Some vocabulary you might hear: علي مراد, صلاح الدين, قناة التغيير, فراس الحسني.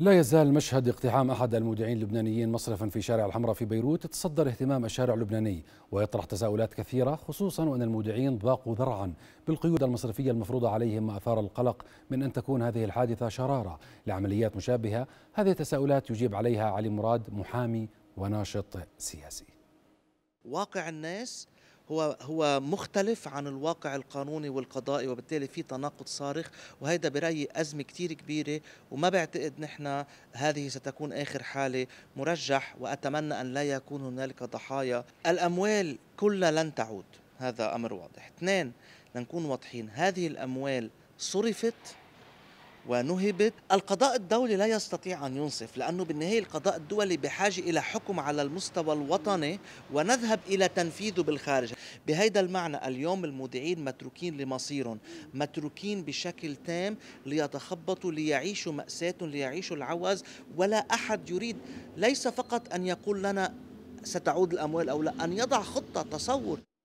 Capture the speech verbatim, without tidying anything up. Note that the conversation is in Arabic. لا يزال مشهد اقتحام أحد المودعين اللبنانيين مصرفا في شارع الحمراء في بيروت يتصدر اهتمام الشارع اللبناني ويطرح تساؤلات كثيرة، خصوصا وأن المودعين ضاقوا ذرعا بالقيود المصرفية المفروضة عليهم، ما أثار القلق من أن تكون هذه الحادثة شرارة لعمليات مشابهة. هذه التساؤلات يجيب عليها علي مراد، محامي وناشط سياسي. واقع الناس هو هو مختلف عن الواقع القانوني والقضائي، وبالتالي في تناقض صارخ، وهذا برأيي أزمة كتير كبيرة، وما بعتقد نحن هذه ستكون آخر حالة، مرجح وأتمنى أن لا يكون هنالك ضحايا. الأموال كلها لن تعود، هذا أمر واضح. اثنين، لنكون واضحين، هذه الأموال صرفت ونهبت. القضاء الدولي لا يستطيع أن ينصف، لأنه بالنهاية القضاء الدولي بحاجة إلى حكم على المستوى الوطني ونذهب إلى تنفيذه بالخارج. بهذا المعنى اليوم المودعين متروكين لمصيرهم، متروكين بشكل تام ليتخبطوا، ليعيشوا مأساتهم، ليعيشوا العوز. ولا أحد يريد ليس فقط أن يقول لنا ستعود الأموال أو لا، أن يضع خطة تصور.